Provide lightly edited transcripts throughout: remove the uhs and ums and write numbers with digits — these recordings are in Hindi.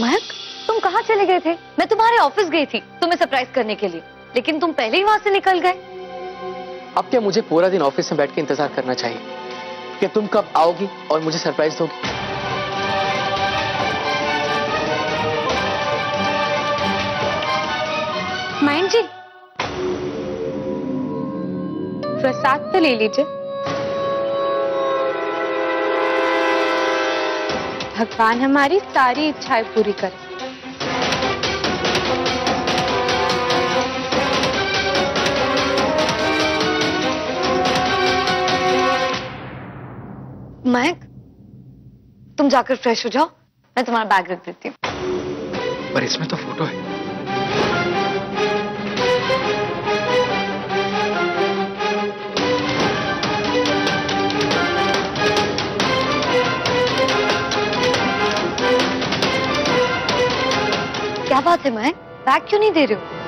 मयंक, तुम कहाँ चले गए थे? मैं तुम्हारे ऑफिस गई थी तुम्हें सरप्राइज करने के लिए, लेकिन तुम पहले ही वहाँ से निकल गए। अब क्या मुझे पूरा दिन ऑफिस में बैठ के इंतजार करना चाहिए कि तुम कब आओगी और मुझे सरप्राइज दोगी? मयंक जी, प्रसाद तो ले लीजिए। भगवान हमारी सारी इच्छाएं पूरी करे। मयंक, तुम जाकर फ्रेश हो जाओ, मैं तुम्हारा बैग रख देती हूँ। पर इसमें तो फोटो है। क्या बात है मयंक, बैग क्यों नहीं दे रहे हो?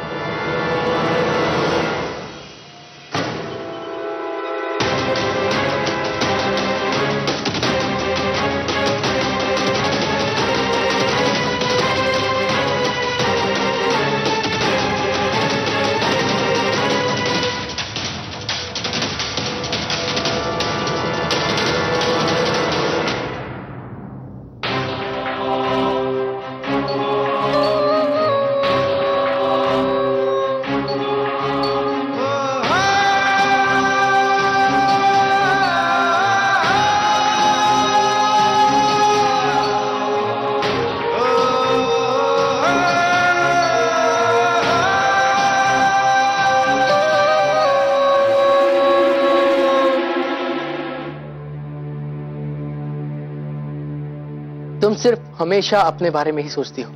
तुम सिर्फ हमेशा अपने बारे में ही सोचती हो।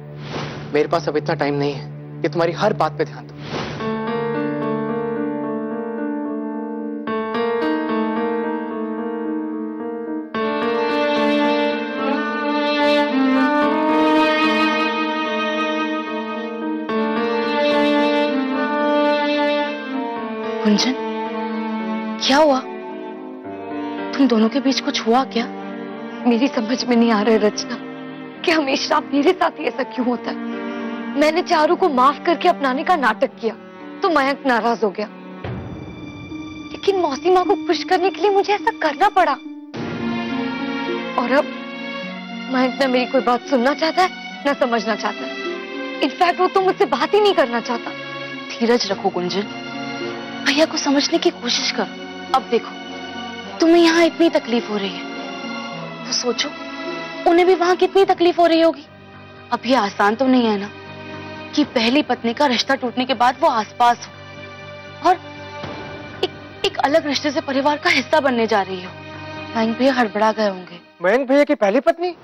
मेरे पास अब इतना टाइम नहीं है कि तुम्हारी हर बात पे ध्यान दूं। गुंजन, क्या हुआ? तुम दोनों के बीच कुछ हुआ क्या? मेरी समझ में नहीं आ रहा है रचना कि हमेशा मेरे साथ ही ऐसा क्यों होता है। मैंने चारू को माफ करके अपनाने का नाटक किया तो मयंक नाराज हो गया, लेकिन मौसी माँ को खुश करने के लिए मुझे ऐसा करना पड़ा। और अब मयंक ना मेरी कोई बात सुनना चाहता है ना समझना चाहता है। इनफैक्ट वो तो मुझसे बात ही नहीं करना चाहता। धीरज रखो गुंजन, भैया को समझने की कोशिश करो। अब देखो तुम्हें यहाँ इतनी तकलीफ हो रही है तो सोचो उन्हें भी वहां कितनी तकलीफ हो रही होगी। अब ये आसान तो नहीं है ना कि पहली पत्नी का रिश्ता टूटने के बाद वो आसपास हो और एक अलग रिश्ते से परिवार का हिस्सा बनने जा रही हो। मयंक भैया हड़बड़ा गए होंगे। मयंक भैया की पहली पत्नी?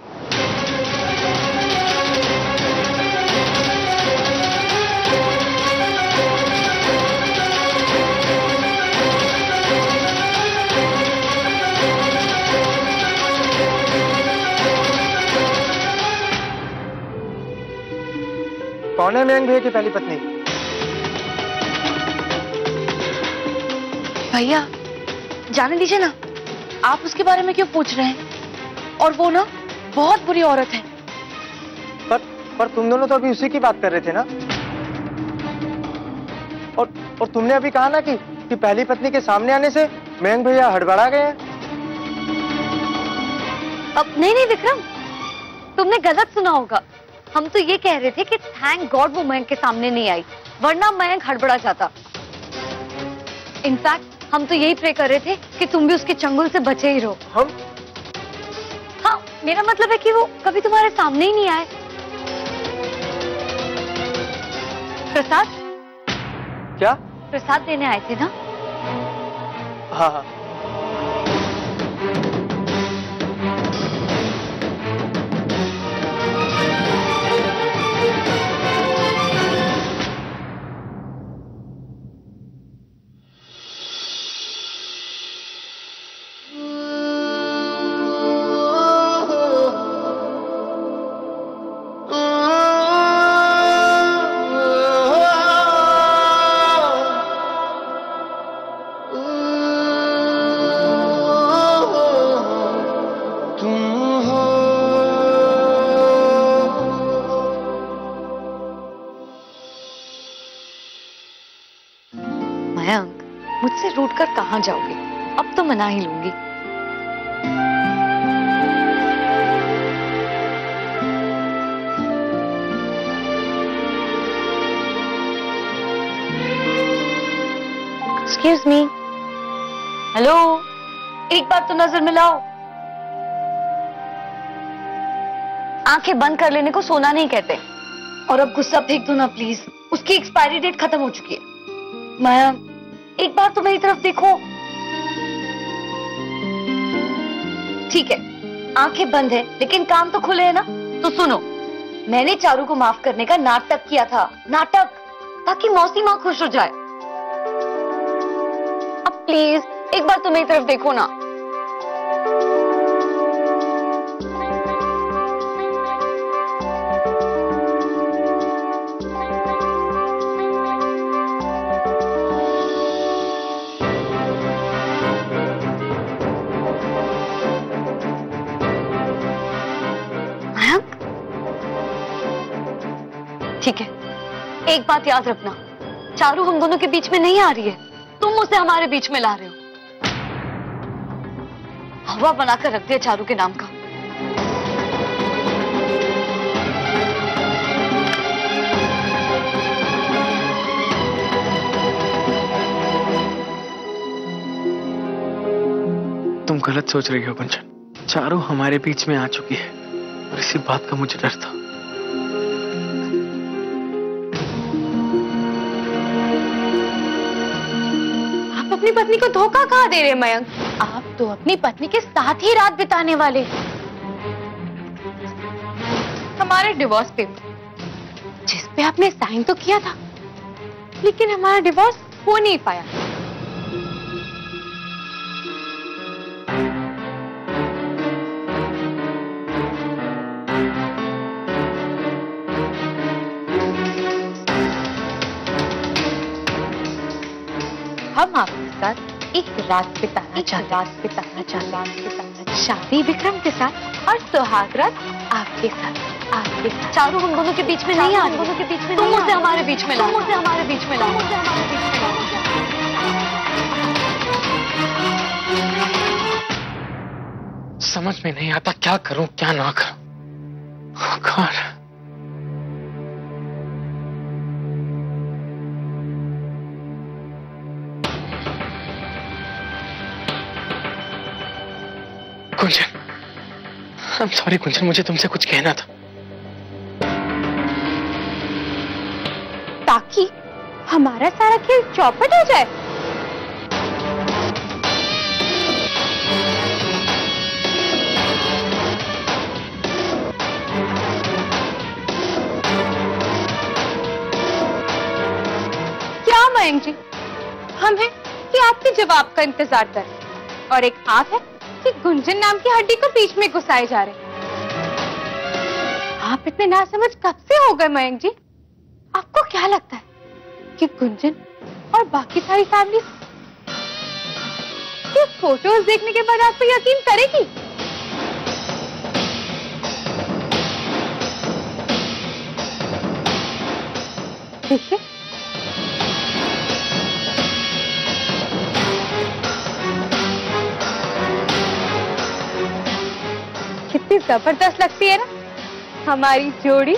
कौन है मयंक भैया की पहली पत्नी? भैया जाने दीजिए ना, आप उसके बारे में क्यों पूछ रहे हैं? और वो ना बहुत बुरी औरत है। पर तुम दोनों तो अभी उसी की बात कर रहे थे ना। और तुमने अभी कहा ना कि पहली पत्नी के सामने आने से मयंक भैया हड़बड़ा गए हैं। अब नहीं विक्रम, तुमने गलत सुना होगा। हम तो ये कह रहे थे कि थैंक गॉड वो मयंक के सामने नहीं आई, वरना मयंक हड़बड़ा जाता। इनफैक्ट हम तो यही प्रे कर रहे थे कि तुम भी उसके चंगुल से बचे ही रहो। हम? हाँ, मेरा मतलब है कि वो कभी तुम्हारे सामने ही नहीं आए। प्रसाद? क्या? प्रसाद देने आए थे ना? हाँ हाँ। मुझसे रूठकर कहाँ जाओगे? अब तो मना ही लूंगी। Excuse me. हेलो, एक बार तो नजर मिलाओ। आंखें बंद कर लेने को सोना नहीं कहते। और अब गुस्सा फेंक दो ना प्लीज, उसकी एक्सपायरी डेट खत्म हो चुकी है। माया, एक बार तो मेरी तरफ देखो। ठीक है, आंखें बंद है लेकिन काम तो खुले है ना। तो सुनो, मैंने चारू को माफ करने का नाटक किया था, नाटक, ताकि मौसी माँ खुश हो जाए। अब प्लीज एक बार तो मेरी तरफ देखो ना। ठीक है, एक बात याद रखना, चारू हम दोनों के बीच में नहीं आ रही है, तुम उसे हमारे बीच में ला रहे हो। हवा बनाकर रख दिया चारू के नाम का। तुम गलत सोच रही हो गुंजन, चारू हमारे बीच में आ चुकी है और इसी बात का मुझे डर था। अपनी पत्नी को धोखा कहाँ दे रहे मयंक? आप तो अपनी पत्नी के साथ ही रात बिताने वाले। हमारे डिवोर्स पेपर जिस पे आपने साइन तो किया था, लेकिन हमारा डिवोर्स हो नहीं पाया। हम आपके साथ एक रात बिताना चाहते, शादी विक्रम के साथ और सुहाग रात आपके साथ। चारू हम दोनों के बीच में नहीं आ रही, तुम उसे हमारे बीच में लाओ, उसे हमारे बीच में लाओ। समझ में नहीं आता क्या करूं क्या ना करूं। God, Gunjan, I'm sorry Gunjan, मुझे तुमसे कुछ कहना था। ताकि हमारा सारा खेल चौपट हो जाए। क्या मयंक जी, हम हैं कि आपके जवाब का इंतजार करें, और एक आप है कि गुंजन नाम की हड्डी को बीच में घुसाए जा रहे। आप इतने नासमझ कब से हो गए मयंक जी? आपको क्या लगता है कि गुंजन और बाकी सारी फैमिली ये फोटोज देखने के बाद आप पे यकीन करेगी? देखिए, कितनी जबरदस्त लगती है ना हमारी जोड़ी।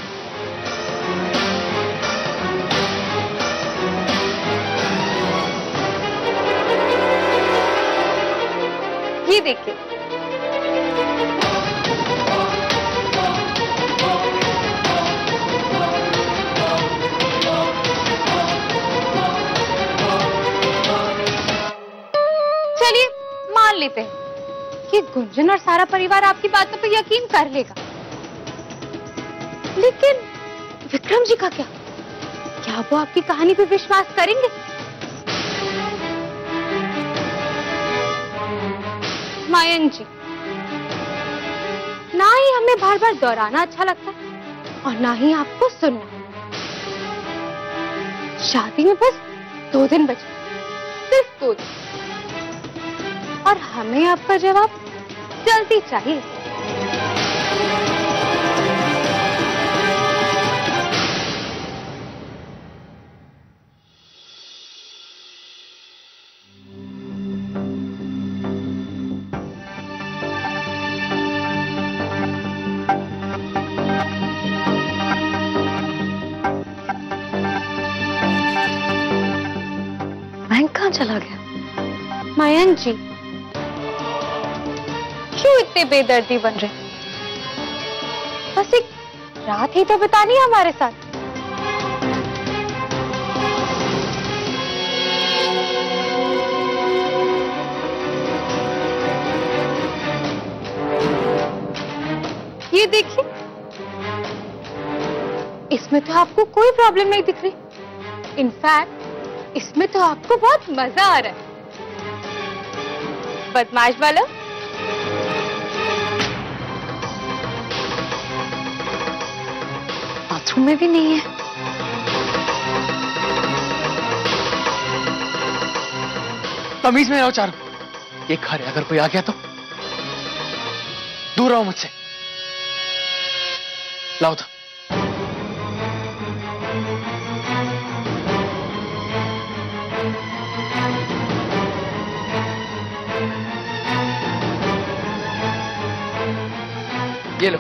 ये देखिए, चलिए मान लेते हैं कि गुंजन और सारा परिवार आपकी बातों पर यकीन कर लेगा, लेकिन विक्रम जी का क्या? क्या वो आपकी कहानी पे विश्वास करेंगे? मयंक जी, ना ही हमें बार बार दोहराना अच्छा लगता और ना ही आपको सुनना। शादी में बस 2 दिन बचे, सिर्फ 2 दिन, और हमें आपका जवाब जल्दी चाहिए। चला गया। मयंक जी क्यों इतने बेदर्दी बन रहे? बस एक रात ही तो बितानी है हमारे साथ। ये देखिए, इसमें तो आपको कोई प्रॉब्लम नहीं दिख रही। इनफैक्ट इसमें तो आपको बहुत मजा आ रहा है। बदमाश वाला, बाथरूम में भी नहीं है। तमीज में रहो चारू, ये घर अगर कोई आ गया तो दूर रहो मुझसे। लाओ था ये लो।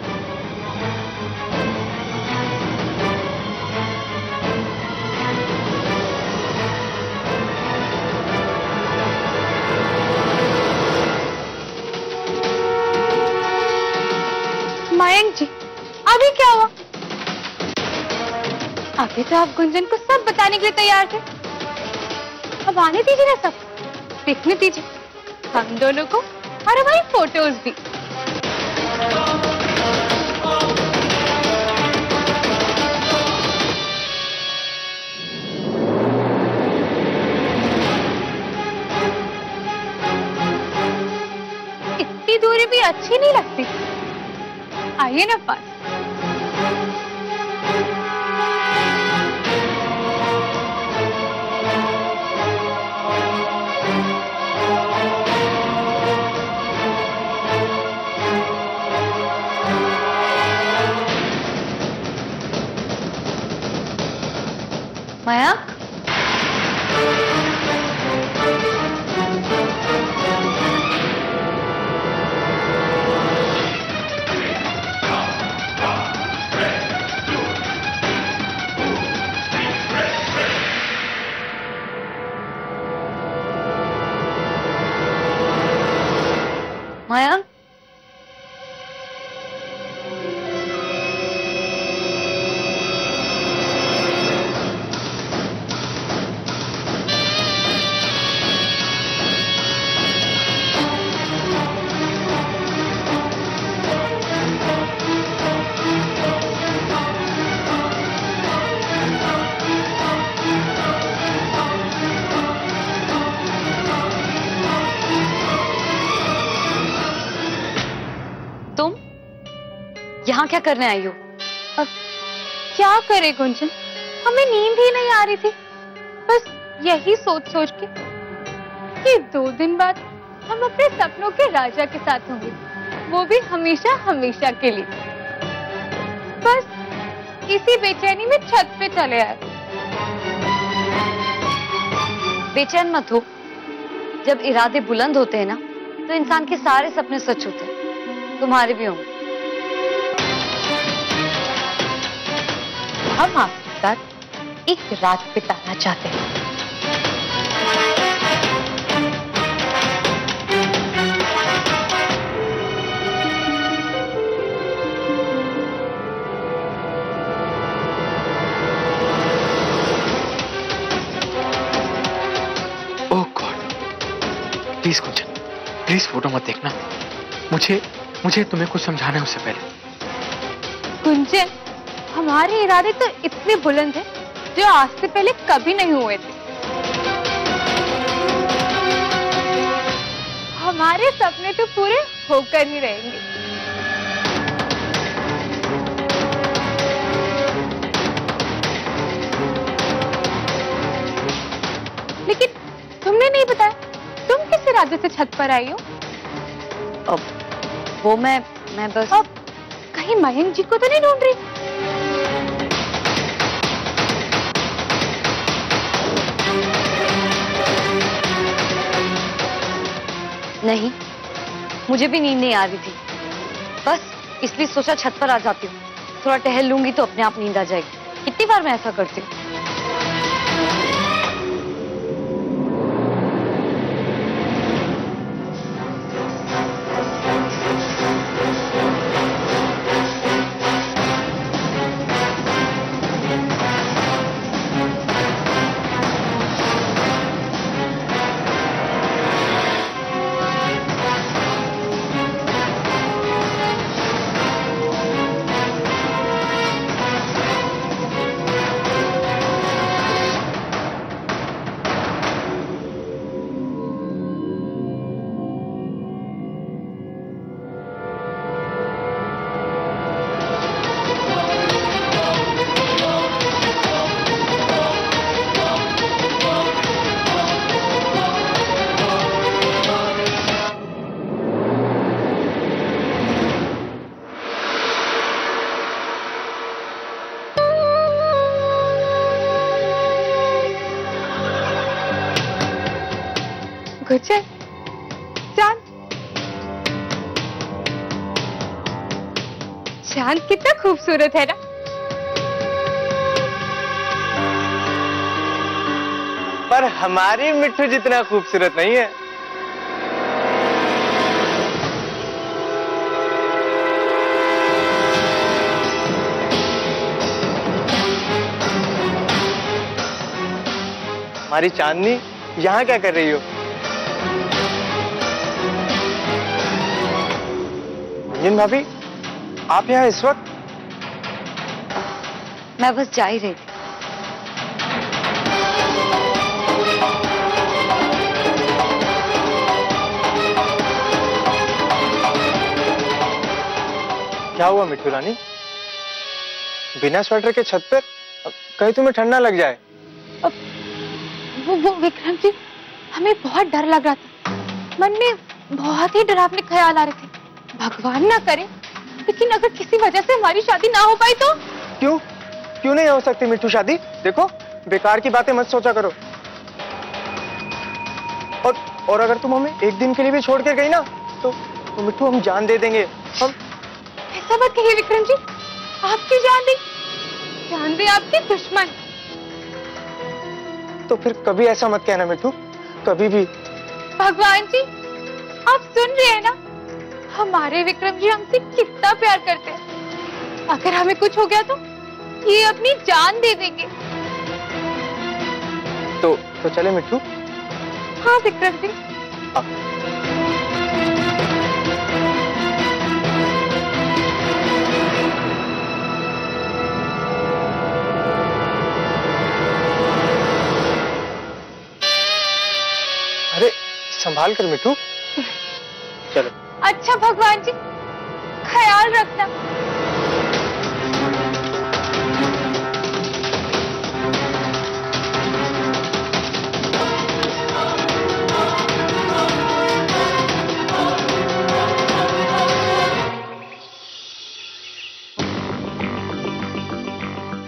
मयंक जी अभी क्या हुआ? अभी तो आप गुंजन को सब बताने के लिए तैयार थे, अब आने दीजिए ना, सब देखने दीजिए हम दोनों को और हमारी फोटोज भी। इतनी दूरी भी अच्छी नहीं लगती, आइए ना पास। मयंक, मयंक क्या करने आई हो? अब क्या करे गुंजन, हमें नींद ही नहीं आ रही थी, बस यही सोच सोच के कि 2 दिन बाद हम अपने सपनों के राजा के साथ होंगे, वो भी हमेशा हमेशा के लिए। बस इसी बेचैनी में छत पे चले आए। बेचैन मत हो, जब इरादे बुलंद होते हैं ना तो इंसान के सारे सपने सच होते हैं, तुम्हारे भी होंगे। हम आपके साथ एक रात बिताना चाहते हैं। Oh God, please Gunjan, please photo मत देखना, मुझे तुम्हें कुछ समझाना है उससे पहले। गुंजन, हमारे इरादे तो इतने बुलंद हैं जो आज से पहले कभी नहीं हुए थे। हमारे सपने तो पूरे होकर ही रहेंगे। लेकिन तुमने नहीं बताया तुम किस इरादे से छत पर आई हो? अब वो मैं बस। अब कहीं मयंक जी को तो नहीं ढूंढ रही? नहीं, मुझे भी नींद नहीं आ रही थी, बस इसलिए सोचा छत पर आ जाती हूँ, थोड़ा टहल लूंगी तो अपने आप नींद आ जाएगी। कितनी बार मैं ऐसा करती हूँ। घर चल चांद, चांद कितना खूबसूरत है ना। पर हमारी मिठू जितना खूबसूरत नहीं है। हमारी चांदनी यहाँ क्या कर रही हो? गुंजन भाभी, आप यहाँ इस वक्त? मैं बस जा ही रही थी। क्या हुआ मिठू रानी? बिना स्वेटर के छत पर? कहीं तुम्हें ठंडा लग जाए। वो विक्रम जी, हमें बहुत डर लग रहा था। मन में बहुत ही डरावने ख्याल आ रहे थे। भगवान ना करे, लेकिन अगर किसी वजह से हमारी शादी ना हो पाई तो? क्यों नहीं हो सकती मिठू शादी? देखो, बेकार की बातें मत सोचा करो। और अगर तुम हमें एक दिन के लिए भी छोड़ के गई ना, तो मिठू हम जान दे देंगे। हम ऐसा मत कहिए विक्रम जी, आपकी जान दे आपके दुश्मन। तो फिर कभी ऐसा मत कहना मिठू, कभी भी। भगवान जी, आप सुन रहे हैं ना, हमारे विक्रम जी हमसे कितना प्यार करते हैं। अगर हमें कुछ हो गया तो ये अपनी जान दे देंगे। तो चले मिठू। हाँ विक्रम जी। संभाल कर मिठू, चलो। अच्छा भगवान जी, ख्याल रखना।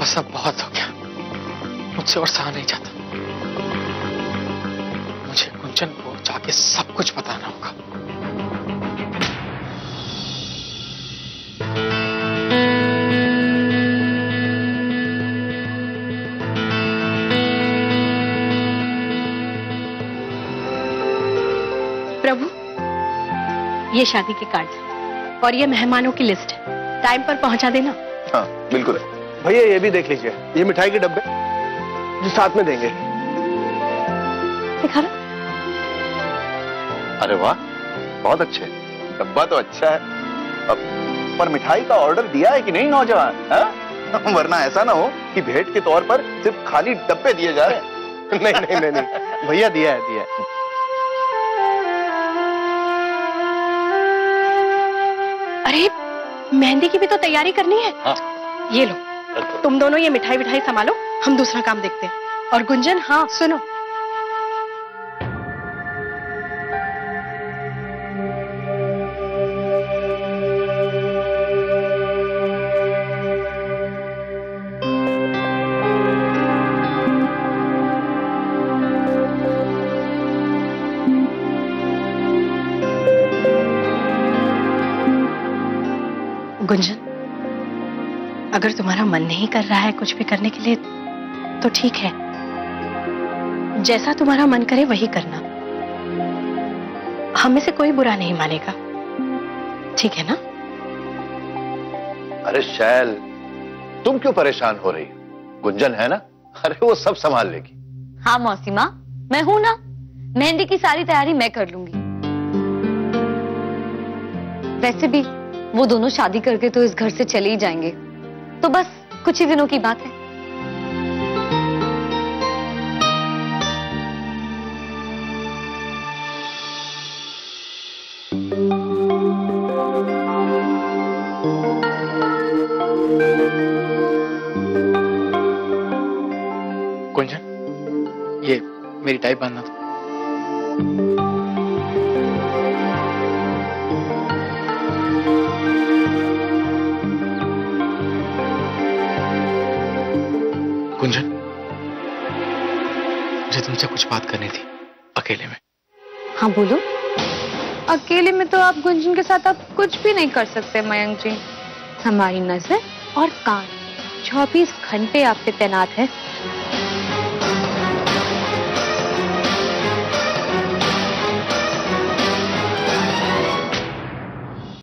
बस अब बहुत हो गया, मुझसे और सहा नहीं जाता। मुझे गुंजन को जाके सब कुछ बताना होगा। प्रभु, ये शादी के कार्ड और ये मेहमानों की लिस्ट है, टाइम पर पहुंचा देना। हाँ बिल्कुल है। भैया ये भी देख लीजिए, ये मिठाई के डब्बे जो साथ में देंगे। दिखा रहा। अरे वाह, बहुत अच्छे। डब्बा तो अच्छा है, अब पर मिठाई का ऑर्डर दिया है कि नहीं नौजवान? वरना ऐसा ना हो कि भेंट के तौर पर सिर्फ खाली डब्बे दिए जा रहे हैं। नहीं भैया, दिया है। अरे मेहंदी की भी तो तैयारी करनी है। हाँ। ये लो, तुम दोनों ये मिठाई संभालो, हम दूसरा काम देखते हैं। और गुंजन, हाँ सुनो, गुंजन अगर तुम्हारा मन नहीं कर रहा है कुछ भी करने के लिए तो ठीक है, जैसा तुम्हारा मन करे वही करना। हमें से कोई बुरा नहीं मानेगा, ठीक है ना? अरे शैल, तुम क्यों परेशान हो रही? गुंजन है ना, अरे वो सब संभाल लेगी। हाँ मौसी माँ, मैं हूं ना, मेहंदी की सारी तैयारी मैं कर लूंगी। वैसे भी वो दोनों शादी करके तो इस घर से चले ही जाएंगे, तो बस कुछ ही दिनों की बात है। गुंजन, ये मेरी टाई बांधना था। मुझे तुमसे कुछ बात करनी थी अकेले में। हाँ बोलो। अकेले में तो आप गुंजन के साथ आप कुछ भी नहीं कर सकते मयंक जी। हमारी नजर और कान 24 घंटे आप पे तैनात है।